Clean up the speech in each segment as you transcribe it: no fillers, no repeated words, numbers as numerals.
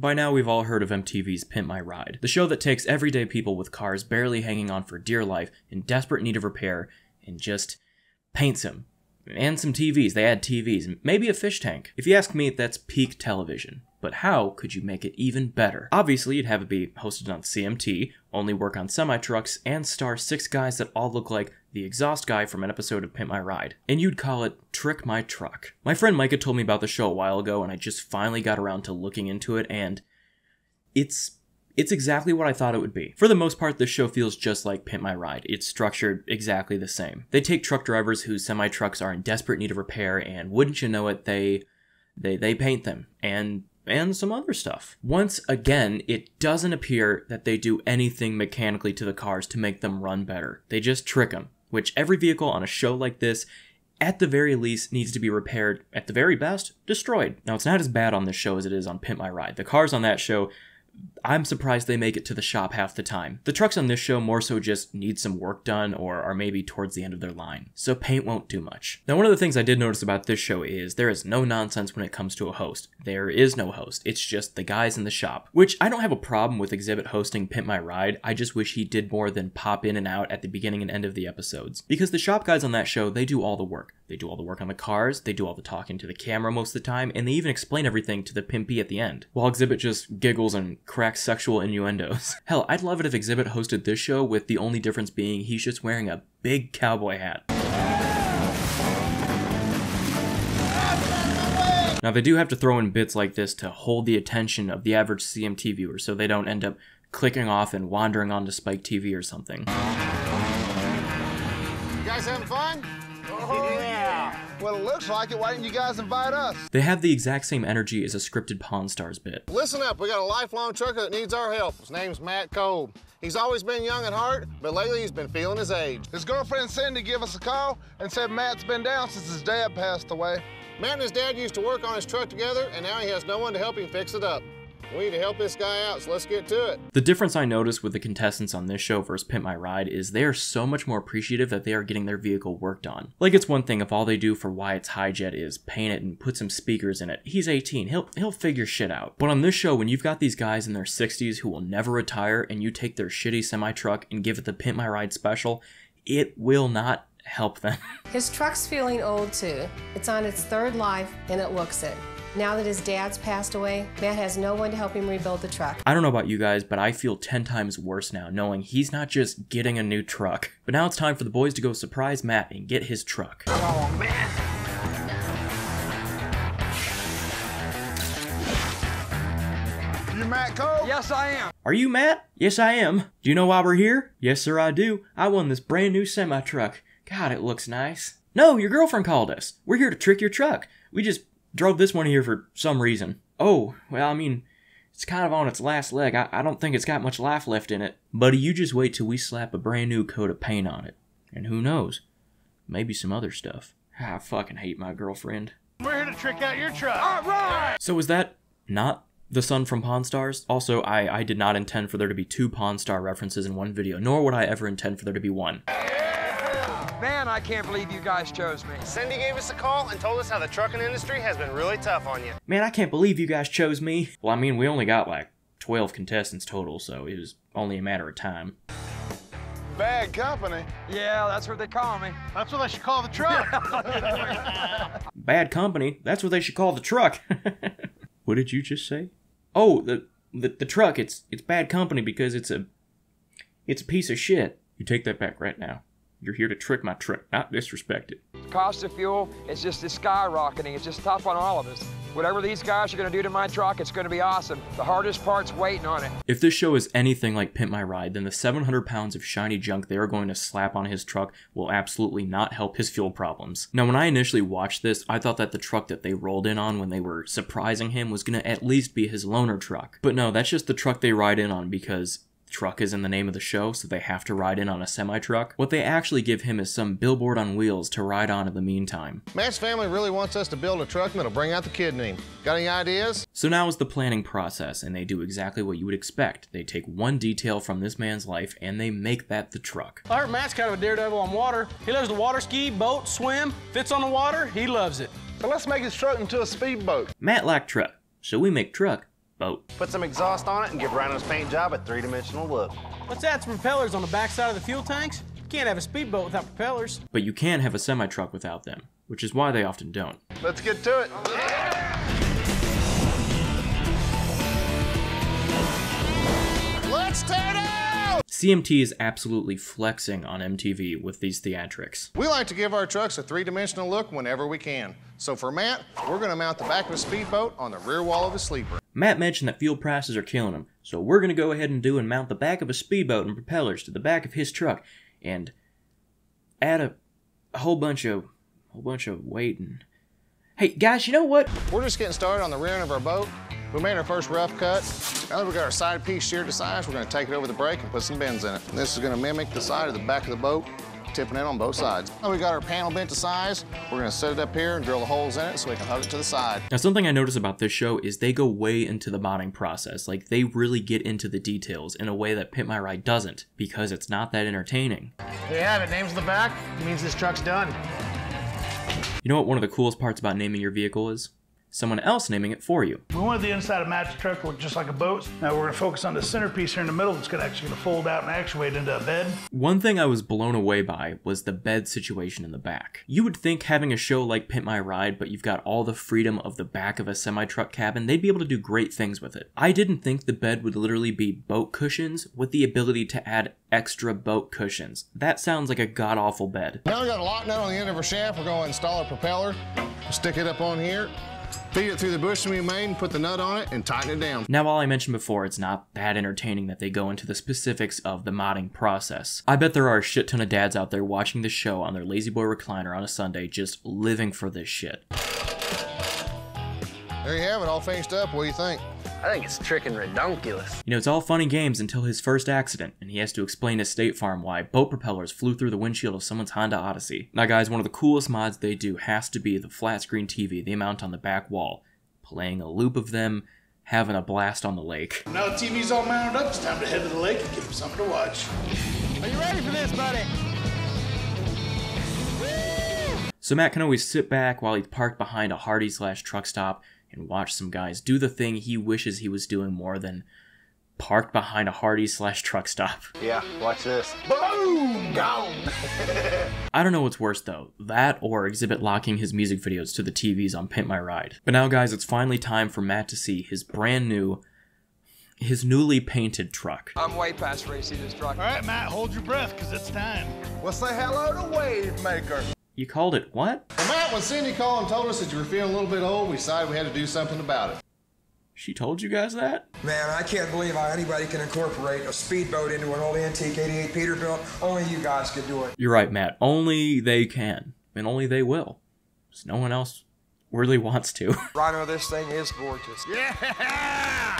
By now we've all heard of MTV's Pimp My Ride, the show that takes everyday people with cars barely hanging on for dear life, in desperate need of repair, and just paints them. And some TVs, they add TVs, maybe a fish tank. If you ask me, that's peak television. But how could you make it even better? Obviously, you'd have it be hosted on CMT, only work on semi-trucks, and star six guys that all look like the exhaust guy from an episode of Pimp My Ride. And you'd call it Trick My Truck. My friend Micah told me about the show a while ago, and I just finally got around to looking into it, and it's exactly what I thought it would be. For the most part, this show feels just like Pimp My Ride. It's structured exactly the same. They take truck drivers whose semi-trucks are in desperate need of repair, and wouldn't you know it, they paint them, and some other stuff. Once again, it doesn't appear that they do anything mechanically to the cars to make them run better. They just trick them, which every vehicle on a show like this, at the very least, needs to be repaired, at the very best, destroyed. Now, it's not as bad on this show as it is on Pimp My Ride. The cars on that show, I'm surprised they make it to the shop half the time. The trucks on this show more so just need some work done or are maybe towards the end of their line, so paint won't do much. Now, one of the things I did notice about this show is there is no nonsense when it comes to a host. There is no host. It's just the guys in the shop, which I don't have a problem with Xzibit hosting Pimp My Ride. I just wish he did more than pop in and out at the beginning and end of the episodes, because the shop guys on that show, they do all the work. They do all the work on the cars, they do all the talking to the camera most of the time, and they even explain everything to the pimpy at the end, while Xzibit just giggles and cracks sexual innuendos. Hell, I'd love it if Xzibit hosted this show with the only difference being he's just wearing a big cowboy hat. Now, they do have to throw in bits like this to hold the attention of the average CMT viewer so they don't end up clicking off and wandering onto Spike TV or something. You guys having fun? Oh, yeah. Well, it looks like it. Why didn't you guys invite us? They have the exact same energy as a scripted Pawn Stars bit. Listen up. We got a lifelong trucker that needs our help. His name's Matt Cole. He's always been young at heart, but lately he's been feeling his age. His girlfriend Cindy gave us a call and said Matt's been down since his dad passed away. Matt and his dad used to work on his truck together, and now he has no one to help him fix it up. We need to help this guy out, so let's get to it. The difference I noticed with the contestants on this show versus Pimp My Ride is they are so much more appreciative that they are getting their vehicle worked on. Like, it's one thing if all they do for Wyatt's hijet is paint it and put some speakers in it. He's 18, he'll figure shit out. But on this show, when you've got these guys in their 60s who will never retire, and you take their shitty semi-truck and give it the Pimp My Ride special, it will not help them. His truck's feeling old too. It's on its third life, and it looks it. Now that his dad's passed away, Matt has no one to help him rebuild the truck. I don't know about you guys, but I feel 10 times worse now knowing he's not just getting a new truck. But now it's time for the boys to go surprise Matt and get his truck. Oh, man. You Matt Cole? Yes, I am. Are you Matt? Yes, I am. Do you know why we're here? Yes, sir, I do. I won this brand new semi-truck. God, it looks nice. No, your girlfriend called us. We're here to trick your truck. We just drove this one here for some reason. Oh, well, I mean, it's kind of on its last leg. I don't think it's got much life left in it. Buddy, you just wait till we slap a brand new coat of paint on it. And who knows? Maybe some other stuff. I fucking hate my girlfriend. We're here to trick out your truck. All right! So was that not the son from Pawn Stars? Also, I did not intend for there to be two Pawn Star references in one video, nor would I ever intend for there to be one. Man, I can't believe you guys chose me. Cindy gave us a call and told us how the trucking industry has been really tough on you. Man, I can't believe you guys chose me. Well, I mean, we only got like 12 contestants total, so it was only a matter of time. Bad company. Yeah, that's what they call me. That's what they should call the truck. Bad company? That's what they should call the truck. What did you just say? Oh, the truck, it's bad company because it's a piece of shit. You take that back right now. You're here to trick my truck, not disrespect it. The cost of fuel is just skyrocketing. It's just tough on all of us. Whatever these guys are going to do to my truck, it's going to be awesome. The hardest part's waiting on it. If this show is anything like Pimp My Ride, then the 700 pounds of shiny junk they are going to slap on his truck will absolutely not help his fuel problems. Now, when I initially watched this, I thought that the truck that they rolled in on when they were surprising him was going to at least be his loaner truck. But no, that's just the truck they ride in on because truck is in the name of the show, so they have to ride in on a semi-truck. What they actually give him is some billboard on wheels to ride on in the meantime. Matt's family really wants us to build a truck that'll bring out the kid in him. Got any ideas? So now is the planning process, and they do exactly what you would expect. They take one detail from this man's life, and they make that the truck. I heard Matt's kind of a daredevil on water. He loves to water ski, boat, swim, fits on the water, he loves it. So let's make his truck into a speedboat. Matt liked truck, so we make truck boat. Put some exhaust on it and give Rhino's paint job a three-dimensional look. What's that, some propellers on the backside of the fuel tanks? You can't have a speedboat without propellers. But you can have a semi-truck without them, which is why they often don't. Let's get to it. Yeah. Let's tear down! CMT is absolutely flexing on MTV with these theatrics. We like to give our trucks a three-dimensional look whenever we can. So for Matt, we're gonna mount the back of a speedboat on the rear wall of a sleeper. Matt mentioned that fuel prices are killing him, so we're gonna go ahead and mount the back of a speedboat and propellers to the back of his truck and add a whole bunch of weight. And hey guys, you know what? We're just getting started on the rear end of our boat. We made our first rough cut. Now that we got our side piece sheared to size, we're gonna take it over the brake and put some bends in it. And this is gonna mimic the side of the back of the boat, tipping it on both sides. Now we got our panel bent to size. We're gonna set it up here and drill the holes in it so we can hook it to the side. Now something I noticed about this show is they go way into the modding process. Like they really get into the details in a way that Pimp My Ride doesn't, because it's not that entertaining. There you have it, name's on the back. It means this truck's done. You know what one of the coolest parts about naming your vehicle is? Someone else naming it for you. We wanted the inside of Matt's truck to look just like a boat. Now we're gonna focus on the centerpiece here in the middle that's gonna actually fold out and actuate into a bed. One thing I was blown away by was the bed situation in the back. You would think having a show like Pimp My Ride, but you've got all the freedom of the back of a semi-truck cabin, they'd be able to do great things with it. I didn't think the bed would literally be boat cushions with the ability to add extra boat cushions. That sounds like a god-awful bed. Now we got a lock nut on the end of our shaft. We're gonna install a propeller, stick it up on here, feed it through the bushing we made and put the nut on it and tighten it down. Now, while I mentioned before, it's not that entertaining that they go into the specifics of the modding process. I bet there are a shit ton of dads out there watching the show on their lazy boy recliner on a Sunday, just living for this shit. There you have it, all finished up. What do you think? I think it's trickin' redonkulous. You know, it's all funny games until his first accident, and he has to explain to State Farm why boat propellers flew through the windshield of someone's Honda Odyssey. Now guys, one of the coolest mods they do has to be the flat screen TV they mount on the back wall, playing a loop of them having a blast on the lake. Now the TV's all mounted up, it's time to head to the lake and give him something to watch. Are you ready for this, buddy? Woo! So Matt can always sit back while he's parked behind a Hardee's/truck stop and watch some guys do the thing he wishes he was doing more than parked behind a Hardee's/truck stop. Yeah, watch this. Boom! Gone! I don't know what's worse though, that or Xzibit locking his music videos to the TVs on Pimp My Ride. But now guys, it's finally time for Matt to see his brand new, his newly painted truck. I'm way past racing this truck. All right, Matt, hold your breath, because it's time. Well, say hello to Wavemaker. You called it what? Well, Matt, when Cindy called and told us that you were feeling a little bit old, we decided we had to do something about it. She told you guys that? Man, I can't believe how anybody can incorporate a speedboat into an old antique 88 Peterbilt. Only you guys could do it. You're right, Matt. Only they can. And only they will. Because no one else really wants to. Rhino, this thing is gorgeous. Yeah!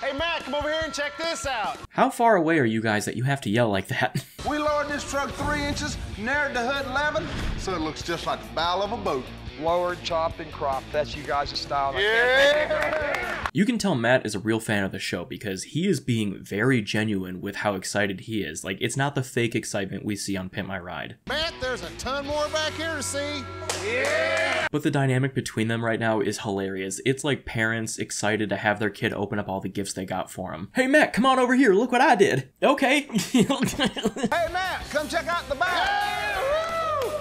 Hey, Matt, come over here and check this out. How far away are you guys that you have to yell like that? We lowered this truck 3 inches, narrowed the hood 11, so it looks just like the bow of a boat. Lowered, chopped, and cropped. That's you guys' style. Yeah! You can tell Matt is a real fan of the show because he is being very genuine with how excited he is. Like, it's not the fake excitement we see on Pimp My Ride. Matt, there's a ton more back here to see. Yeah! But the dynamic between them right now is hilarious. It's like parents excited to have their kid open up all the gifts they got for him. Hey Matt, come on over here, look what I did. Okay. Hey Matt, come check out the bag.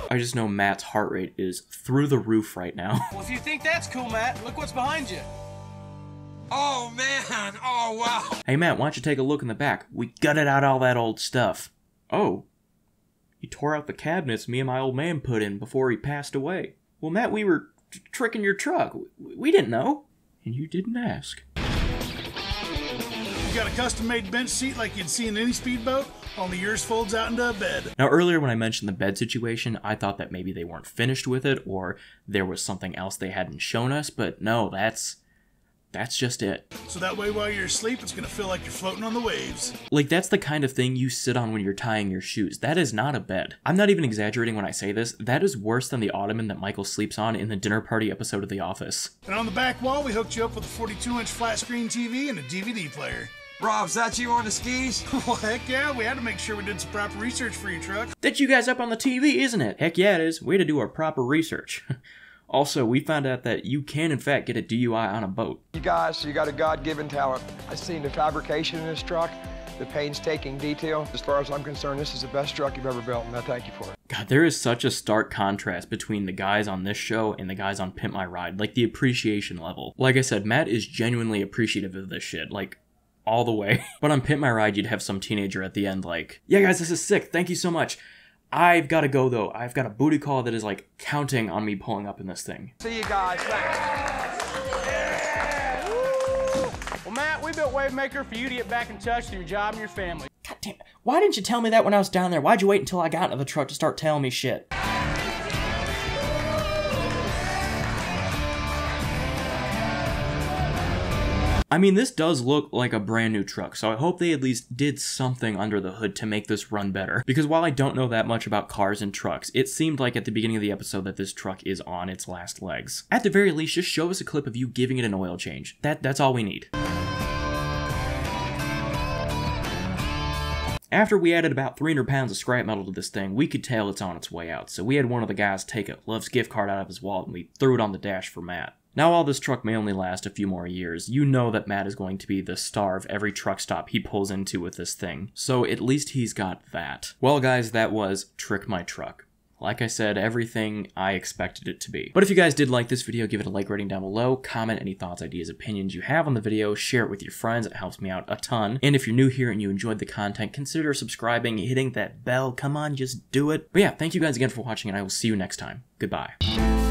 I just know Matt's heart rate is through the roof right now. Well, if you think that's cool, Matt, look what's behind you. Oh man, oh wow. Hey Matt, why don't you take a look in the back? We gutted out all that old stuff. Oh. He tore out the cabinets me and my old man put in before he passed away. Well, Matt, we were tricking your truck. We didn't know. And you didn't ask. You got a custom-made bench seat like you'd see in any speedboat, only yours folds out into a bed. Now, earlier when I mentioned the bed situation, I thought that maybe they weren't finished with it or there was something else they hadn't shown us, but no, that's just it. So that way while you're asleep, it's gonna feel like you're floating on the waves. Like, that's the kind of thing you sit on when you're tying your shoes. That is not a bed. I'm not even exaggerating when I say this. That is worse than the ottoman that Michael sleeps on in the dinner party episode of The Office. And on the back wall, we hooked you up with a 42-inch flat screen TV and a DVD player. Rob, is that you on the skis? Well, heck yeah, we had to make sure we did some proper research for your truck. That's you guys up on the TV, isn't it? Heck yeah, it is. We had to do our proper research. Also, we found out that you can, in fact, get a DUI on a boat. You guys, you got a God-given talent. I've seen the fabrication in this truck, the painstaking detail. As far as I'm concerned, this is the best truck you've ever built, and I thank you for it. God, there is such a stark contrast between the guys on this show and the guys on Pimp My Ride, like the appreciation level. Like I said, Matt is genuinely appreciative of this shit, like all the way. But on Pimp My Ride, you'd have some teenager at the end like, yeah guys, this is sick, thank you so much. I've got to go though. I've got a booty call that is like counting on me pulling up in this thing. See you guys. Thanks. Yeah. Well, Matt, we built Wavemaker for you to get back in touch with your job and your family. God damn it. Why didn't you tell me that when I was down there? Why'd you wait until I got into the truck to start telling me shit? I mean, this does look like a brand new truck, so I hope they at least did something under the hood to make this run better. Because while I don't know that much about cars and trucks, it seemed like at the beginning of the episode that this truck is on its last legs. At the very least, just show us a clip of you giving it an oil change. That's all we need. After we added about 300 pounds of scrap metal to this thing, we could tell it's on its way out, so we had one of the guys take a Love's gift card out of his wallet and we threw it on the dash for Matt. Now, while this truck may only last a few more years, you know that Matt is going to be the star of every truck stop he pulls into with this thing, so at least he's got that. Well guys, that was Trick My Truck. Like I said, everything I expected it to be. But if you guys did like this video, give it a like rating down below, comment any thoughts, ideas, opinions you have on the video, share it with your friends, it helps me out a ton. And if you're new here and you enjoyed the content, consider subscribing, hitting that bell, come on, just do it. But yeah, thank you guys again for watching, and I will see you next time. Goodbye.